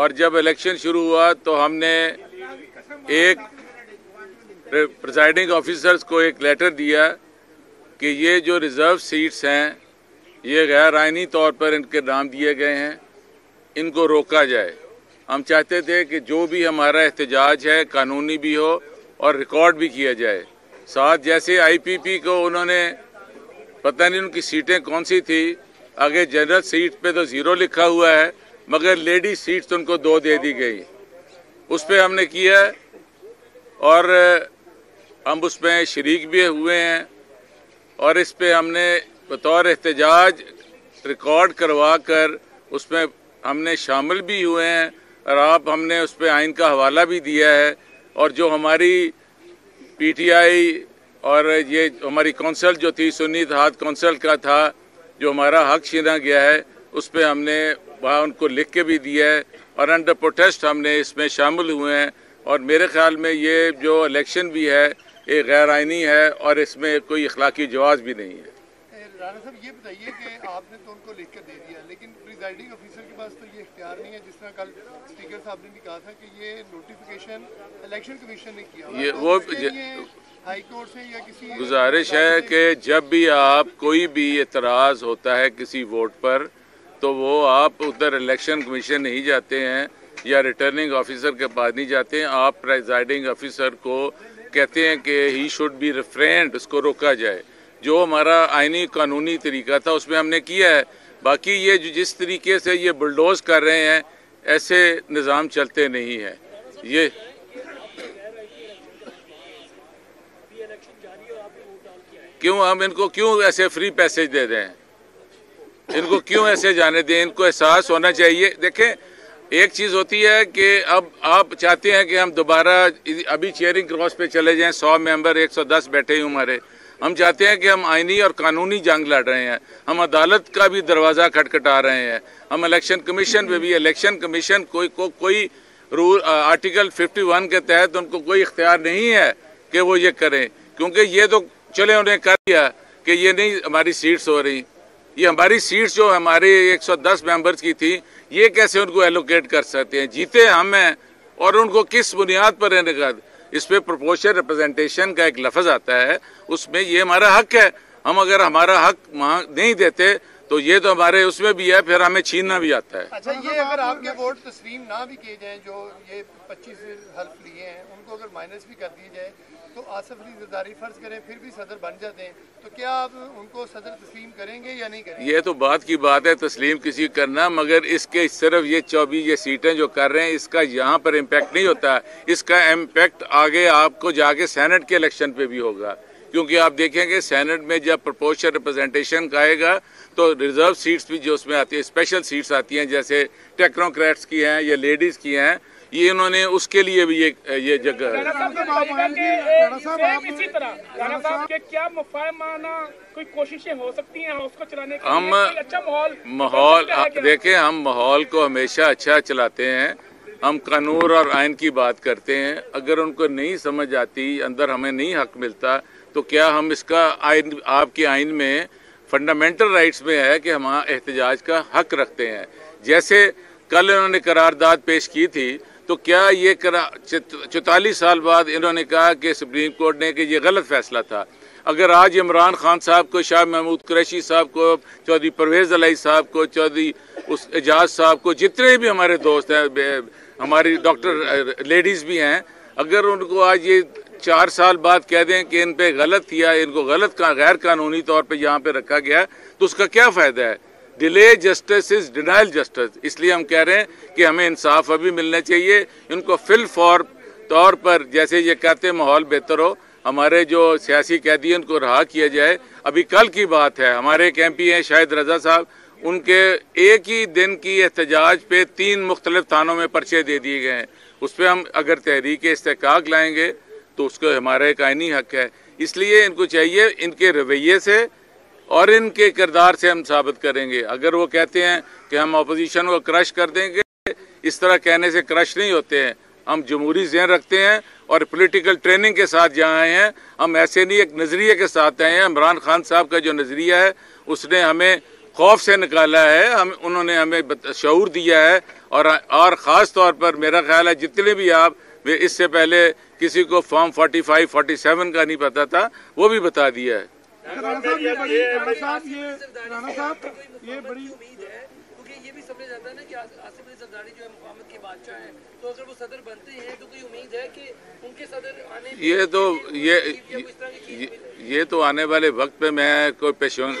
और जब इलेक्शन शुरू हुआ तो हमने एक प्रिसाइडिंग ऑफिसर्स को एक लेटर दिया कि ये जो रिज़र्व सीट्स हैं ये गैर आइनी तौर पर इनके नाम दिए गए हैं, इनको रोका जाए। हम चाहते थे कि जो भी हमारा एहतजाज है कानूनी भी हो और रिकॉर्ड भी किया जाए। साथ जैसे आईपीपी को उन्होंने पता नहीं उनकी सीटें कौन सी थी, आगे जनरल सीट पे तो ज़ीरो लिखा हुआ है मगर लेडी सीट्स तो उनको 2 दे दी गई। उस पर हमने किया और हम उसमें शरीक भी हुए हैं और इस पे हमने बतौर एहतजाज रिकॉर्ड करवा कर उसमें हमने शामिल भी हुए हैं और आप हमने उस पर आइन का हवाला भी दिया है। और जो हमारी पीटीआई और ये हमारी कौंसल जो थी सुन्नी इत्तेहाद कौंसल का था, जो हमारा हक छीना गया है उस पर हमने वहाँ उनको लिख के भी दिया है और अंडर प्रोटेस्ट हमने इसमें शामिल हुए हैं। और मेरे ख्याल में ये जो इलेक्शन भी है ये गैर आइनी है और इसमें कोई अखलाकी जवाज़ भी नहीं है। राणा साहब ये बताइए कि आपने तो उनको लिख के दे दिया लेकिन प्रिजाइडिंग ऑफिसर के पास तो ये इख्तियार नहीं है, जिस तरह कल स्पीकर साहब ने भी कहा था कि ये नोटिफिकेशन इलेक्शन कमीशन ने किया। ये वो हाई कोर्ट से या किसी गुजारिश है कि जब भी आप कोई भी एतराज़ होता है किसी वोट पर तो वो आप उधर इलेक्शन कमीशन नहीं जाते हैं या रिटर्निंग ऑफिसर के पास नहीं जाते हैं, आप प्रिजाइडिंग ऑफिसर को कहते हैं कि ही शुड बी रिफ्रेंड, उसको रोका जाए। जो हमारा आइनी कानूनी तरीका था उसमें हमने किया है। बाकी ये जिस तरीके से ये बुलडोज कर रहे हैं ऐसे निज़ाम चलते नहीं हैं। ये क्यों हम इनको क्यों ऐसे फ्री पैसेज दे रहे हैं, इनको क्यों ऐसे जाने दें, इनको एहसास होना चाहिए। देखें एक चीज़ होती है कि अब आप चाहते हैं कि हम दोबारा अभी चेयरिंग क्रॉस पे चले जाएं, 100 मेंबर 110 बैठे ही हमारे, हम चाहते हैं कि हम आइनी और कानूनी जंग लड़ रहे हैं, हम अदालत का भी दरवाज़ा खटखटा रहे हैं, हम इलेक्शन कमीशन पे भी इलेक्शन कमीशन कोई रूल आर्टिकल 51 के तहत उनको कोई इख्तियार नहीं है कि वो ये करें, क्योंकि ये तो चले उन्हें कर दिया कि ये नहीं हमारी सीट्स हो रही, ये हमारी सीट्स जो हमारे 110 मेंबर्स की थी ये कैसे उनको एलोकेट कर सकते हैं। जीते हम हैं और उनको किस बुनियाद पर इनकद, इस पर प्रोपोर्शन रिप्रेजेंटेशन का एक लफ्ज़ आता है, उसमें ये हमारा हक है, हम अगर हमारा हक नहीं देते तो ये तो हमारे उसमें भी है फिर हमें छीनना भी आता है। अच्छा ये अगर आपके वोट तस्लीम ना भी किए जाएँ, जो ये 25 हल्फ लिए हैं उनको अगर माइनस भी कर दिए जाए तो आसिफ अली जरदारी फर्ज करें फिर भी सदर बन जाते हैं, तो क्या आप उनको सदर तस्लीम करेंगे या नहीं करेंगे? ये तो बात की बात है तस्लीम किसी करना, मगर इसके सिर्फ ये 24 ये सीटें जो कर रहे हैं इसका यहाँ पर इम्पैक्ट नहीं होता, इसका इम्पैक्ट आगे आपको जाके सेनेट के इलेक्शन पे भी होगा, क्योंकि आप देखेंगे सेनेट में जब प्रोपोर्शनल रिप्रेजेंटेशन का आएगा तो रिजर्व सीट्स भी जो उसमें आती है स्पेशल सीट्स आती हैं जैसे टेक्नोक्रेट्स की हैं या लेडीज़ की हैं, ये उन्होंने उसके लिए भी ये जगह है। हम माहौल देखें, हम माहौल को हमेशा अच्छा चलाते हैं, हम कानून और आइन की बात करते हैं। अगर उनको नहीं समझ आती अंदर हमें नहीं हक मिलता तो क्या हम इसका आइन आपके आइन में फंडामेंटल राइट्स में है कि हम एहतजाज का हक रखते हैं। जैसे कल इन्होंने करारदाद पेश की थी तो क्या ये 44 साल बाद इन्होंने कहा कि सुप्रीम कोर्ट ने कि ये गलत फैसला था। अगर आज इमरान खान साहब को, शाह महमूद कुरैशी साहब को, चौधरी परवेज़ एलाही साहब को, चौधरी उस एजाज साहब को, जितने भी हमारे दोस्त हैं, हमारी डॉक्टर लेडीज़ भी हैं, अगर उनको आज ये 4 साल बाद कह दें कि इन पर गलत किया, इनको गलत गैर कानूनी तौर पर यहाँ पर रखा गया तो उसका क्या फ़ायदा है। Delay justice is denial justice, इसलिए हम कह रहे हैं कि हमें इंसाफ अभी मिलना चाहिए, इनको फिल फॉर तौर पर जैसे ये कहते हैं माहौल बेहतर हो, हमारे जो सियासी कैदी हैं उनको रहा किया जाए। अभी कल की बात है, हमारे एक MP हैं शाहिद रजा साहब, उनके एक ही दिन की एहतजाज पे 3 मुख्तलिफ थानों में पर्चे दे दिए गए हैं। उस पर हम अगर तहरीक इस्तिकाक लाएँगे तो उसको हमारा एक आइनी हक है, इसलिए इनको चाहिए इनके रवैये से और इनके किरदार से हम साबित करेंगे। अगर वो कहते हैं कि हम अपोजिशन को क्रश कर देंगे, इस तरह कहने से क्रश नहीं होते हैं, हम जमहूरी ज़हन रखते हैं और पॉलिटिकल ट्रेनिंग के साथ जहाँ आए हैं हम ऐसे नहीं, एक नज़रिए के साथ आए हैं। इमरान खान साहब का जो नज़रिया है उसने हमें खौफ से निकाला है, हम उन्होंने हमें शऊर दिया है। और ख़ास तौर पर मेरा ख्याल है जितने भी आप वे इससे पहले किसी को फॉर्म 45, 47 का नहीं पता था, वो भी बता दिया है। ये बड़ी उम्मीद है क्योंकि ये भी समझ आता है ना कि आसिफ अली जरदारी जो है मुकामत के बादशाह हैं, तो अगर वो सदर बनते हैं तो कोई उम्मीद है कि उनके सदर आने ये तो आने वाले वक्त पे मैं कोई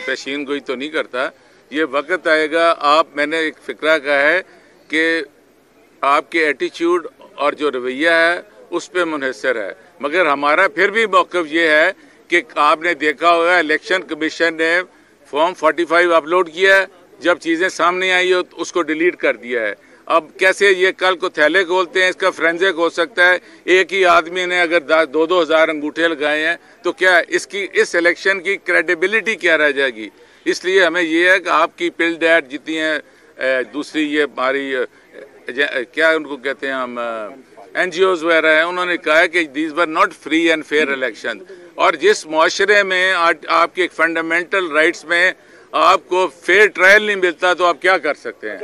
पेशीनगोई तो नहीं करता, ये वक्त आएगा। मैंने एक फिक्रा का है कि आपके एटीट्यूड और जो रवैया है उस पर मुनहसर है, मगर हमारा फिर भी मौक़िफ़ ये है कि आपने देखा होगा इलेक्शन कमीशन ने फॉर्म 45 अपलोड किया है, जब चीज़ें सामने आई हो तो उसको डिलीट कर दिया है। अब कैसे ये कल को थैले खोलते हैं, इसका फ्रेंजिक हो सकता है। एक ही आदमी ने अगर 2-2 हज़ार अंगूठे लगाए हैं तो क्या इसकी इस इलेक्शन की क्रेडिबिलिटी क्या रह जाएगी? इसलिए हमें ये है कि आपकी पिल डैट जितनी है, दूसरी ये हमारी क्या उनको कहते हैं हम NGOs वगैरह हैं, उन्होंने कहा है कि these were not free and fair election. और जिस माशरे में आपके एक फंडामेंटल राइट्स में आपको फेयर ट्रायल नहीं मिलता तो आप क्या कर सकते हैं?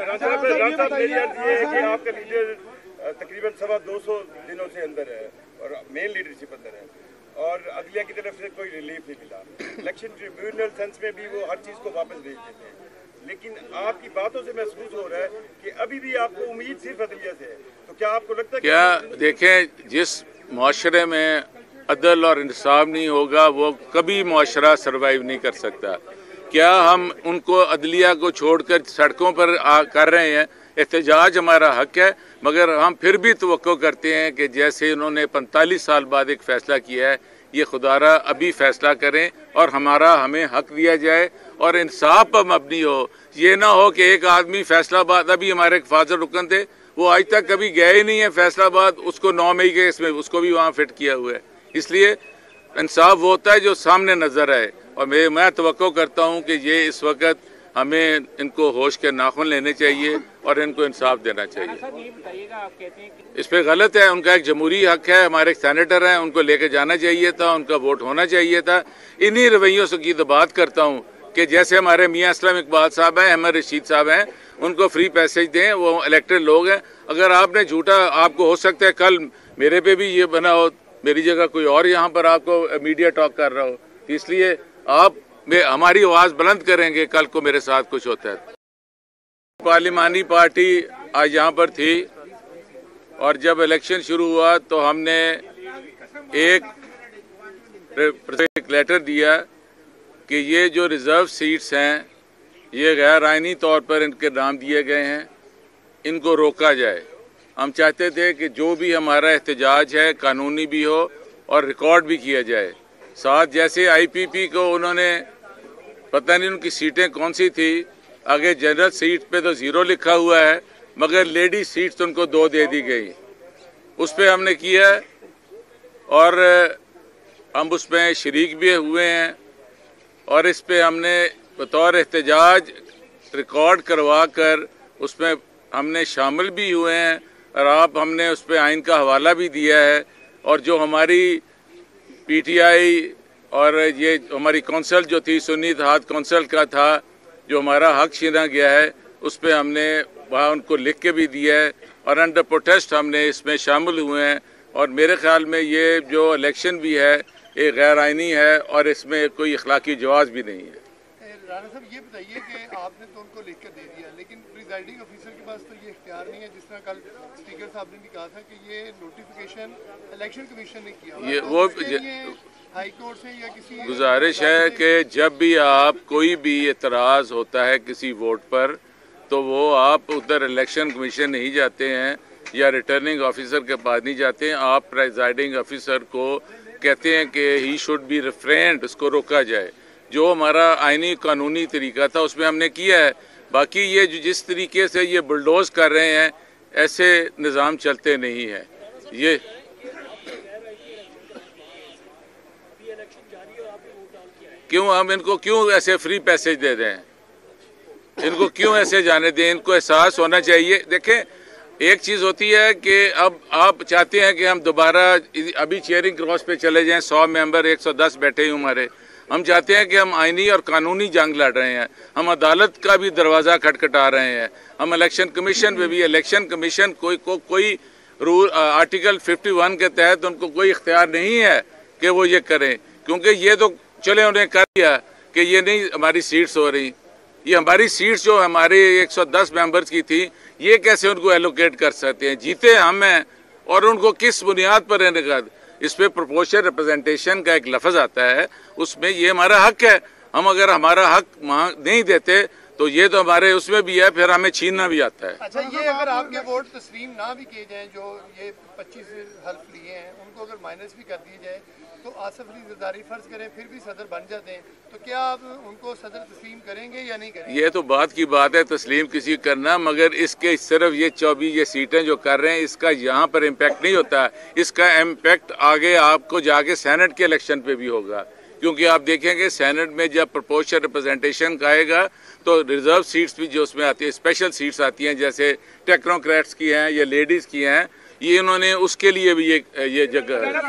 तकरीबन 225 दिनों से अंदर है और मेन लीडरशिप अंदर है और अगले की तरफ से कोई रिलीफ नहीं मिला। इलेक्शन ट्रिब्यूनल सेंस में भी वो हर चीज को वापस भेज देते हैं, लेकिन आपकी बातों से महसूस हो रहा है कि अभी भी आपको उम्मीद सिर्फ अदलिया से है। तो क्या आपको लगता है क्या देखें, जिस माशरे में अदल और इंसाफ नहीं होगा वो कभी माशरा सर्वाइव नहीं कर सकता। क्या हम उनको अदलिया को छोड़कर सड़कों पर कर रहे हैं? एहतजाज हमारा हक है, मगर हम फिर भी तवक्को करते हैं कि जैसे उन्होंने 45 साल बाद एक फ़ैसला किया है, ये खुदारा अभी फ़ैसला करें और हमारा हमें हक दिया जाए और इंसाफ पर मबनी हो। ये ना हो कि एक आदमी फैसलाबाद, अभी हमारे एक फाजर रुकन थे, वो आज तक कभी गए ही नहीं है फैसलाबाद, उसको 9 मई के इसमें उसको भी वहाँ फिट किया हुआ है। इसलिए इंसाफ वो होता है जो सामने नज़र आए और मैं तवक्को करता हूँ कि ये इस वक्त हमें इनको होश के नाखून लेने चाहिए और इनको इंसाफ देना चाहिए। इस पर गलत है, उनका एक जमहूरी हक है, हमारे एक सैनेटर हैं, उनको लेके जाना चाहिए था, उनका वोट होना चाहिए था। इन्हीं रवैयों से की तो बात करता हूँ कि जैसे हमारे मियाँ इस्लाम इकबाल साहब हैं, अहमद रशीद साहब हैं, उनको फ्री पैसेज दें, वो इलेक्टेड लोग हैं। अगर आपने झूठा, आपको हो सकता है कल मेरे पे भी ये बना हो, मेरी जगह कोई और यहाँ पर आपको मीडिया टॉक कर रहा हो, तो इसलिए आप हमारी आवाज़ बुलंद करेंगे कल को मेरे साथ कुछ होता है। पार्लिमानी पार्टी आज यहाँ पर थी और जब इलेक्शन शुरू हुआ तो हमने एक लेटर दिया कि ये जो रिज़र्व सीट्स हैं ये गैर आइनी तौर पर इनके नाम दिए गए हैं, इनको रोका जाए। हम चाहते थे कि जो भी हमारा एहतजाज है कानूनी भी हो और रिकॉर्ड भी किया जाए। साथ जैसे IPP को उन्होंने पता नहीं उनकी सीटें कौन सी थी, आगे जनरल सीट पे तो 0 लिखा हुआ है मगर लेडी सीट्स तो उनको 2 दे दी गई, उस पर हमने किया और हम उसमें शरीक भी हुए हैं। और इस पे हमने बतौर एहतजाज रिकॉर्ड करवा कर उसमें हमने शामिल भी हुए हैं और आप हमने उस पर आइन का हवाला भी दिया है। और जो हमारी PTI और ये हमारी कौंसल जो थी सुन्नी हाथ कौंसल का था, जो हमारा हक छीना गया है, उस पर हमने वहाँ उनको लिख के भी दिया है और अंडर प्रोटेस्ट हमने इसमें शामिल हुए हैं। और मेरे ख्याल में ये जो इलेक्शन भी है ये गैर आइनी है और इसमें कोई अखलाकी जवाज़ भी नहीं है। राणा साहब ये बताइए कि आपने तो उनको लिख के दे दिया, लेकिन प्रिजाइडिंग ऑफिसर के पास तो ये इख्तियार नहीं है, जिस तरह कल स्पीकर साहब ने भी कहा था कि ये नोटिफिकेशन इलेक्शन कमीशन ने किया। ये वो हाई कोर्ट से या किसी गुजारिश है कि जब भी आप कोई भी एतराज़ होता है किसी वोट पर तो वो आप उधर इलेक्शन कमीशन नहीं जाते हैं या रिटर्निंग ऑफिसर के पास नहीं जाते हैं, आप प्रिजाइडिंग ऑफिसर को कहते हैं कि ही शुड बी रिफ्रेंड, उसको रोका जाए। जो हमारा आइनी कानूनी तरीका था उसमें हमने किया है, बाकी ये जिस तरीके से ये बुलडोज कर रहे हैं ऐसे निज़ाम चलते नहीं है। ये क्यों हम इनको क्यों ऐसे फ्री पैसेज दे दें, इनको क्यों ऐसे जाने दें? इनको एहसास होना चाहिए। देखें एक चीज़ होती है कि अब आप चाहते हैं कि हम दोबारा अभी चेयरिंग क्रॉस पे चले जाएं, 100 मेंबर 110 बैठे ही हमारे, हम चाहते हैं कि हम आईनी और कानूनी जंग लड़ रहे हैं, हम अदालत का भी दरवाज़ा खटखटा रहे हैं, हम इलेक्शन कमीशन पे भी, इलेक्शन कमीशन कोई रूल आर्टिकल 51 के तहत उनको कोई इख्तियार नहीं है कि वो ये करें, क्योंकि ये तो चले उन्हें कर दिया कि ये नहीं हमारी सीट्स हो रही, ये हमारी सीट्स जो हमारे 110 मेंबर्स की थी ये कैसे उनको एलोकेट कर सकते हैं, जीते हम हैं और उनको किस बुनियाद पर इनका, इस पर प्रोपोर्शनल रिप्रेजेंटेशन का एक लफ्ज़ आता है, उसमें ये हमारा हक है, हम अगर हमारा हक नहीं देते तो ये तो हमारे उसमें भी है, फिर हमें छीनना भी आता है। अच्छा, ये अगर आपके वोट तस्लीम ना भी किए जाएं, जो ये 25 हल्फ लिए हैं उनको अगर माइनस भी कर दिए जाए तो आसिफ अली ज़रदारी फर्ज करें फिर भी सदर बन जाते हैं, तो क्या आप उनको सदर तस्लीम करेंगे या नहीं करेंगे? ये तो बात की बात है तस्लीम किसी करना, मगर इसके सिर्फ ये 24 ये सीटें जो कर रहे हैं इसका यहाँ पर इम्पैक्ट नहीं होता, इसका इम्पैक्ट आगे आपको जाके सेनेट के इलेक्शन पे भी होगा, क्योंकि आप देखेंगे सेनेट में जब प्रोपोर्शनल रिप्रेजेंटेशन आएगा तो रिजर्व सीट्स भी जो उसमें आती है, स्पेशल सीट्स आती हैं जैसे टेक्नोक्रेट्स की हैं या लेडीज़ की हैं, ये इन्होंने उसके लिए भी ये जगह है।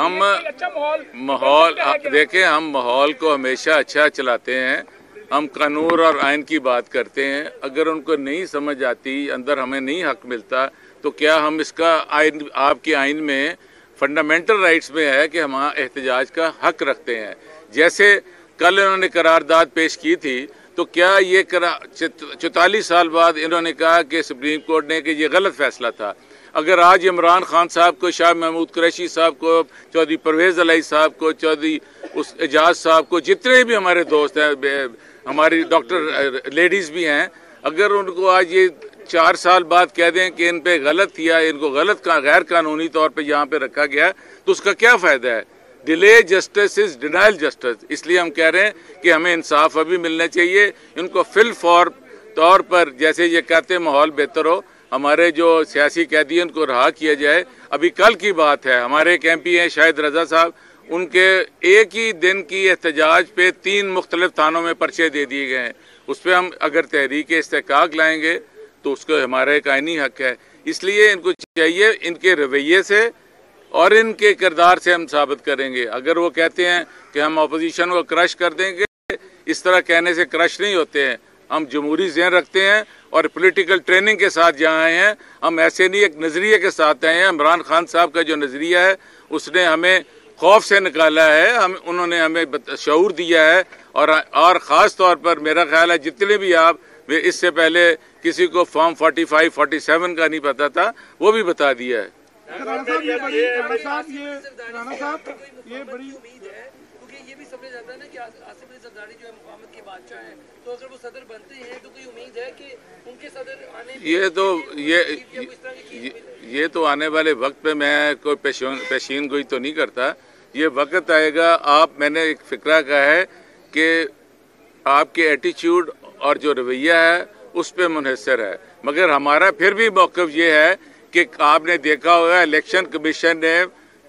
हम माहौल देखें, हम माहौल को हमेशा अच्छा चलाते हैं, हम कानून और आइन की बात करते हैं, अगर उनको नहीं समझ आती, अंदर हमें नहीं हक मिलता, तो क्या हम इसका आइन, आपके आइन में फंडामेंटल राइट्स में है कि हम एहतजाज का हक रखते हैं, जैसे कल इन्होंने करारदाद पेश की थी तो क्या ये 44 साल बाद इन्होंने कहा कि सुप्रीम कोर्ट ने कि ये गलत फैसला था, अगर आज इमरान खान साहब को, शाह महमूद कुरैशी साहब को, चौधरी परवेज़ एलाही साहब को, चौधरी उस एजाज साहब को, जितने भी हमारे दोस्त हैं, हमारी डॉक्टर लेडीज़ भी हैं, अगर उनको आज ये 4 साल बाद कह दें कि इन पर गलत किया, इनको गलत गैर कानूनी तौर पर यहाँ पर रखा गया, तो उसका क्या फ़ायदा है? Delay justice is denial justice, इसलिए हम कह रहे हैं कि हमें इंसाफ अभी मिलना चाहिए, इनको फिल फॉर तौर पर जैसे ये कहते हैं माहौल बेहतर हो, हमारे जो सियासी कैदी हैं उनको रहा किया जाए। अभी कल की बात है, हमारे एक MP हैं शाहिद रजा साहब, उनके एक ही दिन की एहतजाज पे 3 मुख्तलिफ थानों में पर्चे दे दिए गए हैं, उस पर हम अगर तहरीक इस्तिकाक लाएँगे तो उसको हमारा एक आइनी हक है, इसलिए इनको चाहिए इनके रवैये से और इनके किरदार से हम साबित करेंगे। अगर वो कहते हैं कि हम अपोजिशन को क्रश कर देंगे, इस तरह कहने से क्रश नहीं होते हैं, हम जमहूरी ज़हन रखते हैं और पॉलिटिकल ट्रेनिंग के साथ जहाँ आए हैं, हम ऐसे नहीं एक नज़रिए के साथ आए हैं। इमरान खान साहब का जो नज़रिया है उसने हमें खौफ से निकाला है, हम उन्होंने हमें शऊर दिया है, और ख़ास तौर पर मेरा ख्याल है जितने भी आप, इससे पहले किसी को फॉर्म 45, 47 का नहीं पता था, वो भी बता दिया है। ये तो आने वाले वक्त पे मैं कोई पेशीनगोई तो नहीं करता, ये वक्त आएगा। आप, मैंने एक फिक्रा कहा है कि आपके एटीट्यूड और जो रवैया है उस पर मुनहसर है, मगर हमारा फिर भी मौक़िफ़ ये है कि आपने देखा होगा इलेक्शन कमीशन ने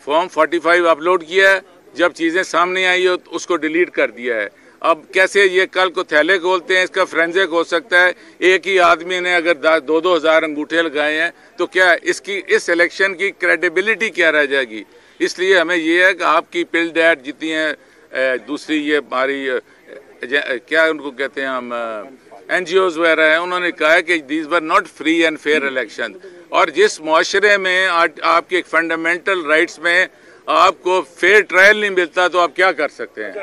फॉर्म 45 अपलोड किया है, जब चीज़ें सामने आई हो तो उसको डिलीट कर दिया है। अब कैसे ये कल को थैले खोलते हैं, इसका फ्रेंजिक हो सकता है, एक ही आदमी ने अगर 2-2 हज़ार अंगूठे लगाए हैं तो क्या इसकी, इस इलेक्शन की क्रेडिबिलिटी क्या रह जाएगी? इसलिए हमें ये है कि आपकी पिल डैट जितनी है, दूसरी ये हमारी क्या उनको कहते हैं हम, NGOs वगैरह हैं, उन्होंने कहा है कि these were not free and fair election, और जिस माशरे में आपके फंडामेंटल राइट्स में आपको फेयर ट्रायल नहीं मिलता तो आप क्या कर सकते हैं?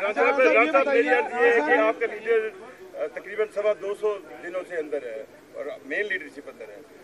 तकरीबन 225 दिनों से अंदर है और मेन लीडरशिप अंदर है,